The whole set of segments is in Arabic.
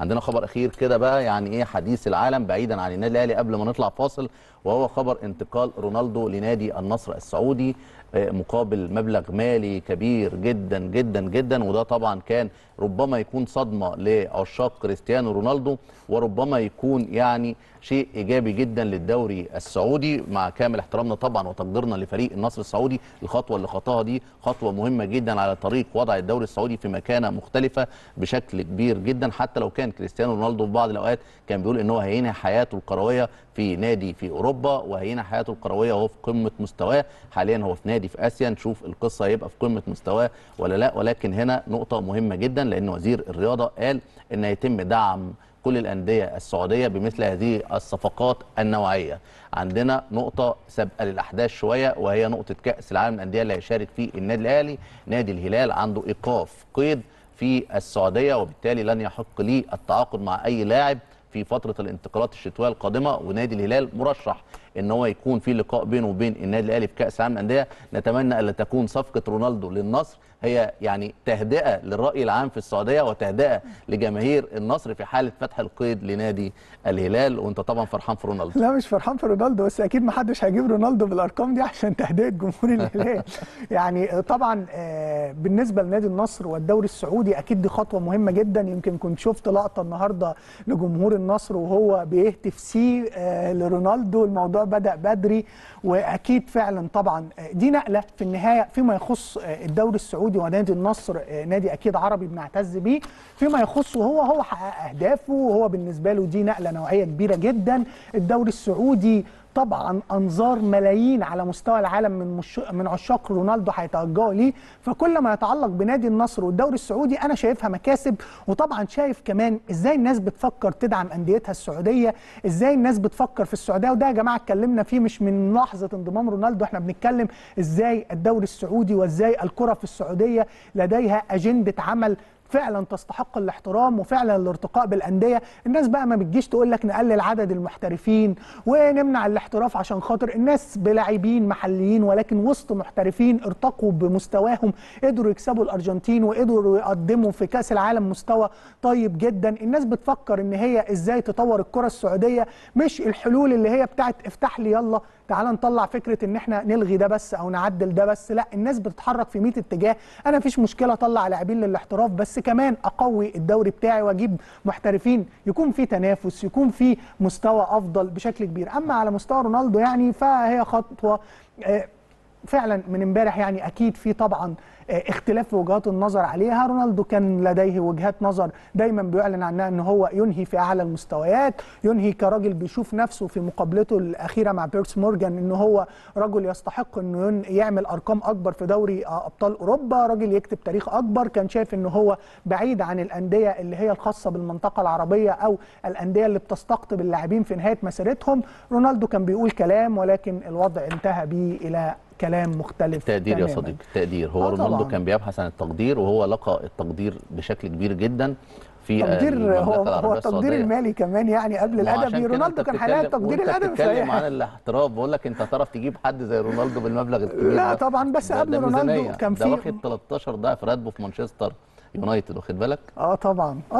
عندنا خبر اخير كده بقى، يعني ايه حديث العالم بعيدا عن النادي الاهلي قبل ما نطلع فاصل، وهو خبر انتقال رونالدو لنادي النصر السعودي مقابل مبلغ مالي كبير جدا جدا جدا. وده طبعا كان ربما يكون صدمه لعشاق كريستيانو رونالدو، وربما يكون يعني شيء ايجابي جدا للدوري السعودي، مع كامل احترامنا طبعا وتقديرنا لفريق النصر السعودي. الخطوه اللي خطاها دي خطوه مهمه جدا على طريق وضع الدوري السعودي في مكانه مختلفه بشكل كبير جدا، حتى لو كان كريستيانو رونالدو في بعض الاوقات كان بيقول ان هو هينهي حياته الكرويه في نادي في اوروبا، وهينهي حياته الكرويه وهو في قمه مستواه. حاليا هو في نادي في اسيا، نشوف القصه هيبقى في قمه مستواه ولا لا. ولكن هنا نقطه مهمه جدا، لان وزير الرياضه قال ان هيتم دعم كل الأندية السعودية بمثل هذه الصفقات النوعية. عندنا نقطة سابقة للأحداث شوية، وهي نقطة كأس العالم الأندية اللي هيشارك فيه النادي الأهلي. نادي الهلال عنده إيقاف قيد في السعودية، وبالتالي لن يحق ليه التعاقد مع أي لاعب في فترة الانتقالات الشتوية القادمة، ونادي الهلال مرشح ان هو يكون في لقاء بينه وبين النادي الاهلي في كاس العالم للانديه. نتمنى الا تكون صفقه رونالدو للنصر هي يعني تهدئه للراي العام في السعوديه، وتهدئه لجماهير النصر في حاله فتح القيد لنادي الهلال. وانت طبعا فرحان في رونالدو؟ لا مش فرحان في رونالدو، بس اكيد ما حدش هيجيب رونالدو بالارقام دي عشان تهدئه جمهور الهلال. يعني طبعا بالنسبه لنادي النصر والدوري السعودي اكيد دي خطوه مهمه جدا. يمكن كنت شفت لقطه النهارده لجمهور النصر وهو بيهتف سي لرونالدو. الموضوع بدأ بدري، واكيد فعلا طبعا دي نقله في النهايه فيما يخص الدوري السعودي ونادي النصر، نادي اكيد عربي بنعتز بيه فيما يخصه هو حقق اهدافه، وهو بالنسبه له دي نقله نوعيه كبيره جدا. الدوري السعودي طبعا انظار ملايين على مستوى العالم من عشاق رونالدو هيتوجهوا ليه، فكل ما يتعلق بنادي النصر والدوري السعودي انا شايفها مكاسب. وطبعا شايف كمان ازاي الناس بتفكر تدعم انديتها السعوديه، ازاي الناس بتفكر في السعوديه. وده يا جماعه اتكلمنا فيه مش من لحظه انضمام رونالدو، احنا بنتكلم ازاي الدوري السعودي وازاي الكره في السعوديه لديها اجنده عمل فعلا تستحق الاحترام وفعلا الارتقاء بالانديه. الناس بقى ما بتجيش تقول لك نقلل عدد المحترفين ونمنع الاحتراف عشان خاطر الناس بلاعبين محليين، ولكن وسط محترفين ارتقوا بمستواهم، قدروا يكسبوا الارجنتين وقدروا يقدموا في كاس العالم مستوى طيب جدا. الناس بتفكر ان هي ازاي تطور الكره السعوديه، مش الحلول اللي هي بتاعت افتح لي يلا تعال نطلع فكره ان احنا نلغي ده بس او نعدل ده بس. لا، الناس بتتحرك في 100 اتجاه. انا مفيش مشكله اطلع لاعبين للاحتراف، بس كمان اقوي الدوري بتاعي واجيب محترفين، يكون في تنافس، يكون في مستوى افضل بشكل كبير. اما على مستوى رونالدو يعني فهي خطوه فعلا من امبارح، يعني اكيد في طبعا اختلاف في وجهات النظر عليها. رونالدو كان لديه وجهات نظر دايما بيعلن عنها ان هو ينهي في اعلى المستويات، ينهي كراجل بيشوف نفسه في مقابلته الاخيره مع بيرس مورجان ان هو رجل يستحق انه يعمل ارقام اكبر في دوري ابطال اوروبا، راجل يكتب تاريخ اكبر. كان شايف ان هو بعيد عن الانديه اللي هي الخاصه بالمنطقه العربيه او الانديه اللي بتستقطب اللاعبين في نهايه مسيرتهم. رونالدو كان بيقول كلام، ولكن الوضع انتهى بيه الى كلام مختلف. تقدير يا صديقي، تقدير. هو رونالدو كان بيبحث عن التقدير، وهو لقى التقدير بشكل كبير جدا في تقدير. هو التقدير المالي كمان يعني قبل الادبي. رونالدو كان هيلاقي التقدير الادبي. بتتكلم عن الاحتراف، بقول لك انت هتعرف تجيب حد زي رونالدو بالمبلغ الكبير؟ لا طبعا، بس قبل رونالدو كان في ده واخد 13 ضعف راتبه في مانشستر يونايتد، واخد بالك؟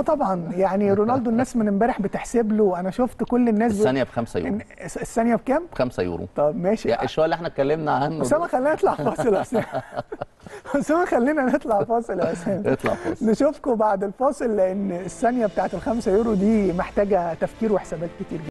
طبعا يعني رونالدو الناس من امبارح بتحسب له. انا شفت كل الناس الثانيه ب5 يورو. الثانيه بكام؟ ب5 يورو. طب ماشي يعني الشويه اللي احنا اتكلمنا عنه. اسامه خلينا نطلع فاصل يا اسامه. نطلع فاصل نشوفكم بعد الفاصل، لان الثانيه بتاعت ال5 يورو دي محتاجه تفكير وحسابات كتير جدا.